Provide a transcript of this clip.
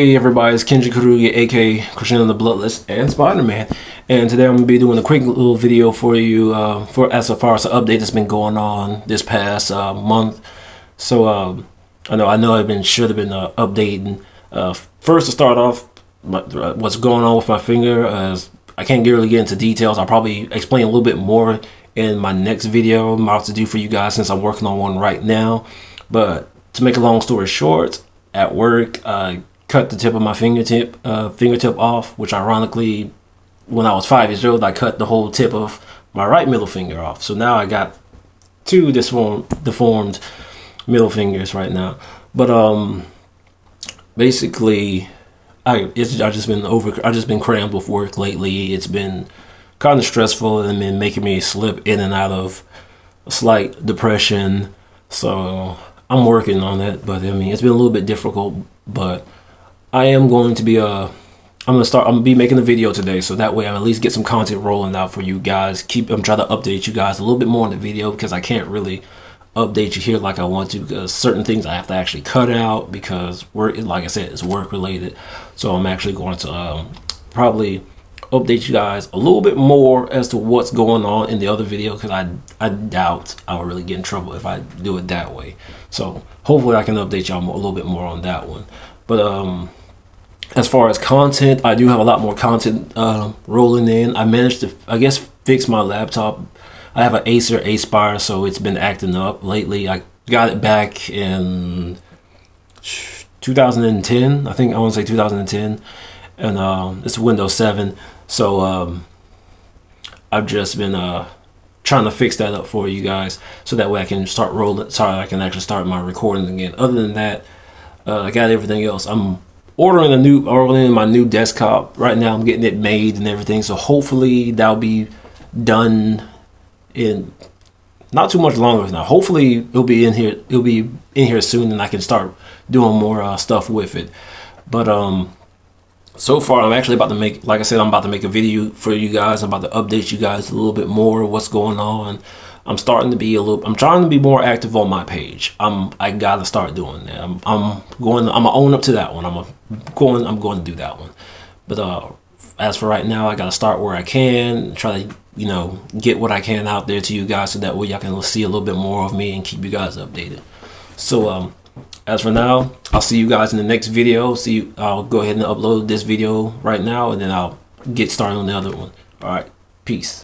Hey everybody, it's Kenshin Kururugi, aka Christian the Bloodless and Spider-Man, and today I'm going to be doing a quick little video for you as far as the update that's been going on this past month. So I know should have been updating. First to start off, what's going on with my finger, I can't really get into details. I'll probably explain a little bit more in my next video I'm about to do for you guys since I'm working on one right now. But to make a long story short, at work, I cut the tip of my fingertip off, which ironically, when I was 5 years old, I cut the whole tip of my right middle finger off. So now I got two deformed middle fingers right now. But basically, I've just been crammed with work lately. It's been kind of stressful and been making me slip in and out of a slight depression. So I'm working on that, but I mean, it's been a little bit difficult, but I am going to be I'm gonna be making a video today, so that way I at least get some content rolling out for you guys. I'm trying to update you guys a little bit more on the video because I can't really update you here like I want to, because certain things I have to actually cut out because work, like I said, it's work related. So I'm actually going to probably update you guys a little bit more as to what's going on in the other video, because I doubt I would really get in trouble if I do it that way. So hopefully I can update y'all a little bit more on that one. But as far as content, I do have a lot more content rolling in. I managed to, I guess, fix my laptop. I have an Acer Aspire, so it's been acting up lately. I got it back in 2010. I think I want to say 2010. And it's Windows 7. So I've just been trying to fix that up for you guys, so that way I can start rolling. Sorry, I can actually start my recording again. Other than that, I got everything else. I'm ordering my new desktop right now. I'm getting it made and everything, so hopefully that'll be done in not too much longer now. Hopefully it'll be in here soon, and I can start doing more stuff with it. But so far, I'm actually about to make, like I said, I'm about to make a video for you guys. I'm about to update you guys a little bit more what's going on. I'm starting to be I'm trying to be more active on my page. I gotta start doing that. I'm gonna own up to that one. I'm going to do that one. But as for right now, I gotta start where I can, try to, you know, get what I can out there to you guys, so that way y'all can see a little bit more of me and keep you guys updated. So as for now, I'll see you guys in the next video. I'll go ahead and upload this video right now, and then I'll get started on the other one. All right, peace.